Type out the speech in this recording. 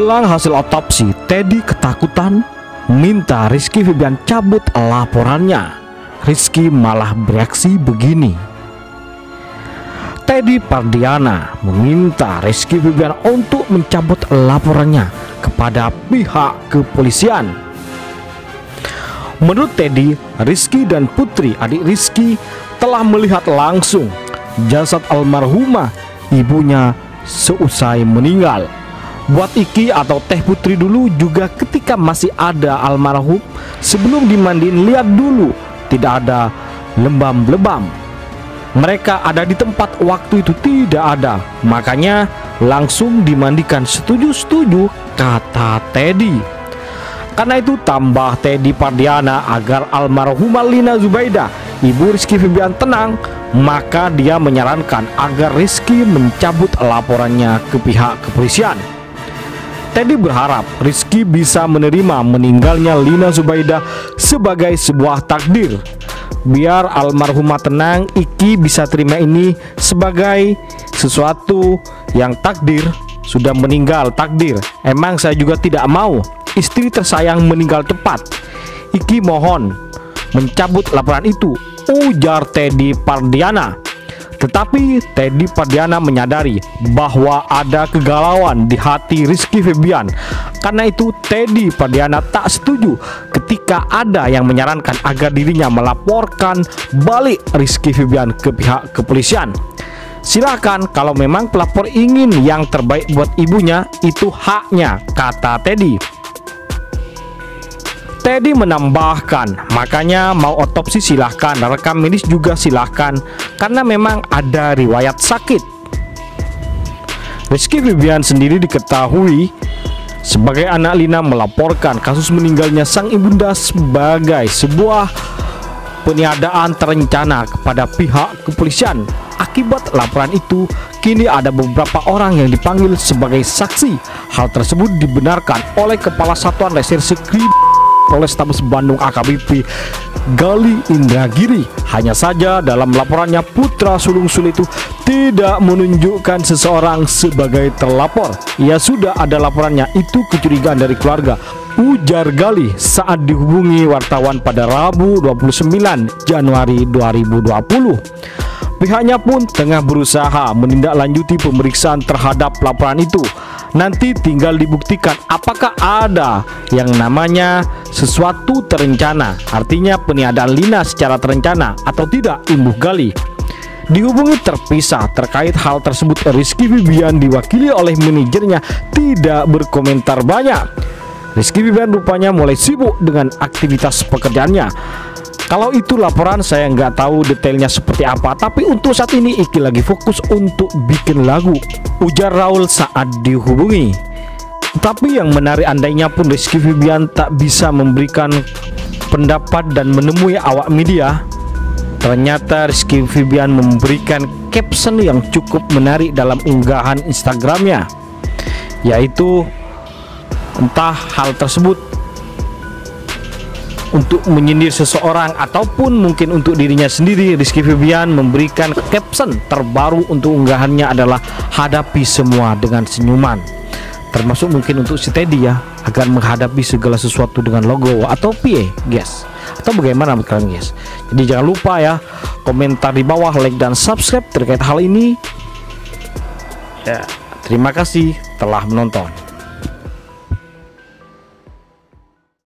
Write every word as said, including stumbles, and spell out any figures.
Jelang hasil otopsi, Teddy ketakutan minta Rizky Febian cabut laporannya. Rizky malah bereaksi begini. Teddy Pardiana meminta Rizky Febian untuk mencabut laporannya kepada pihak kepolisian. Menurut Teddy, Rizky dan Putri adik Rizky telah melihat langsung jasad almarhumah ibunya seusai meninggal. Buat Iki atau Teh Putri dulu juga ketika masih ada almarhum, sebelum dimandiin lihat dulu tidak ada lembam-lebam. Mereka ada di tempat waktu itu tidak ada, makanya langsung dimandikan. Setuju-setuju, kata Teddy. Karena itu tambah Teddy Pardiana agar almarhumah Lina Zubaidah, ibu Rizky Febian, tenang, maka dia menyarankan agar Rizky mencabut laporannya ke pihak kepolisian. Teddy berharap Rizky bisa menerima meninggalnya Lina Zubaidah sebagai sebuah takdir. Biar almarhumah tenang, Iki bisa terima ini sebagai sesuatu yang takdir. Sudah meninggal takdir. Emang saya juga tidak mau istri tersayang meninggal cepat. Iki mohon mencabut laporan itu, ujar Teddy Pardiana. Tetapi Teddy Pardiana menyadari bahwa ada kegalauan di hati Rizky Febian. Karena itu Teddy Pardiana tak setuju ketika ada yang menyarankan agar dirinya melaporkan balik Rizky Febian ke pihak kepolisian. Silahkan, kalau memang pelapor ingin yang terbaik buat ibunya, itu haknya, kata Teddy. Teddy menambahkan, makanya mau otopsi silahkan, rekam medis juga silahkan, karena memang ada riwayat sakit. Rizky Vivian sendiri diketahui sebagai anak Lina melaporkan kasus meninggalnya sang ibunda sebagai sebuah peniadaan terencana kepada pihak kepolisian. Akibat laporan itu, kini ada beberapa orang yang dipanggil sebagai saksi. Hal tersebut dibenarkan oleh Kepala Satuan Reserse Kriminal Polrestabes Bandung A K B P Galih Indragiri. Hanya saja dalam laporannya putra sulung Sule itu tidak menunjukkan seseorang sebagai terlapor. Ya sudah ada laporannya, itu kecurigaan dari keluarga, ujar Galih saat dihubungi wartawan pada Rabu dua puluh sembilan Januari dua ribu dua puluh. Pihaknya pun tengah berusaha menindaklanjuti pemeriksaan terhadap laporan itu. Nanti tinggal dibuktikan apakah ada yang namanya sesuatu terencana, artinya peniadaan Lina secara terencana atau tidak, imbuh Galih. Dihubungi terpisah terkait hal tersebut, Rizky Febian diwakili oleh manajernya tidak berkomentar banyak. Rizky Febian rupanya mulai sibuk dengan aktivitas pekerjaannya. Kalau itu laporan saya nggak tahu detailnya seperti apa, tapi untuk saat ini Iki lagi fokus untuk bikin lagu, ujar Raul saat dihubungi. Tapi yang menarik, andainya pun Rizky Febian tak bisa memberikan pendapat dan menemui awak media, ternyata Rizky Febian memberikan caption yang cukup menarik dalam unggahan Instagramnya, yaitu entah hal tersebut untuk menyindir seseorang ataupun mungkin untuk dirinya sendiri. Rizky Febian memberikan caption terbaru untuk unggahannya adalah hadapi semua dengan senyuman, termasuk mungkin untuk si Teddy ya, agar menghadapi segala sesuatu dengan logo atau pie guys, atau bagaimana menurut kalian guys. Jadi jangan lupa ya, komentar di bawah, like dan subscribe terkait hal ini ya. Terima kasih telah menonton.